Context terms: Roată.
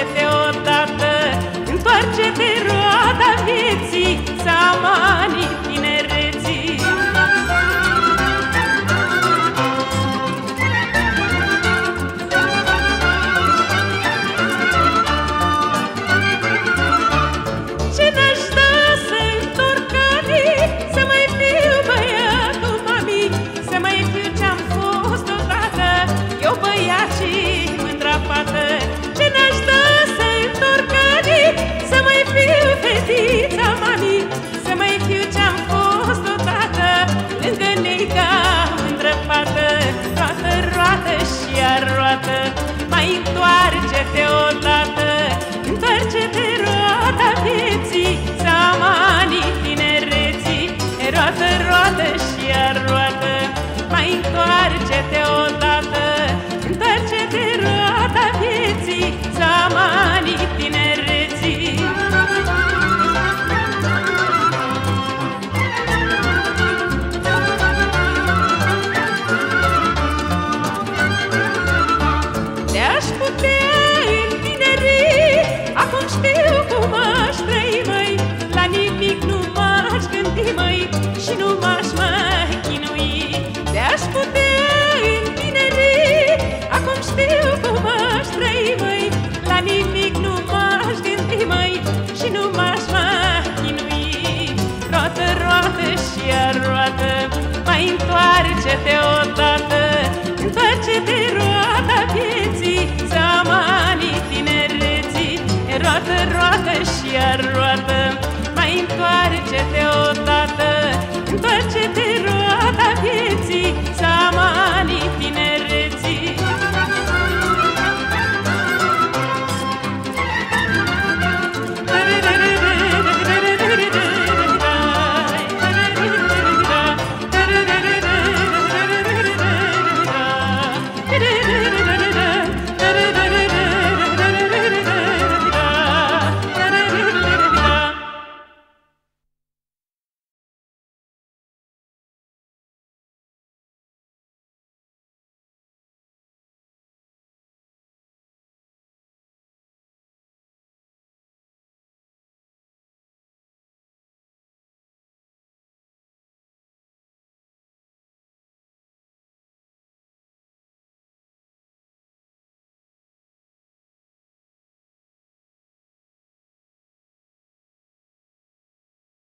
Întoarce-te odată, întoarce-te, roada vieții, samanit tinereții. Ce n-aș da să-ntorc anii, să mai fiu băiatul mamii, să mai fiu ce-am fost odată, eu băiat și mândra fată. Ce n-aș da să-ntorc anii, să mai fiu fetița mamii, să mai fiu ce-am fost odată, lângă neica mândră fată. Roată, roată și iar roată, mai întoarce-te odată,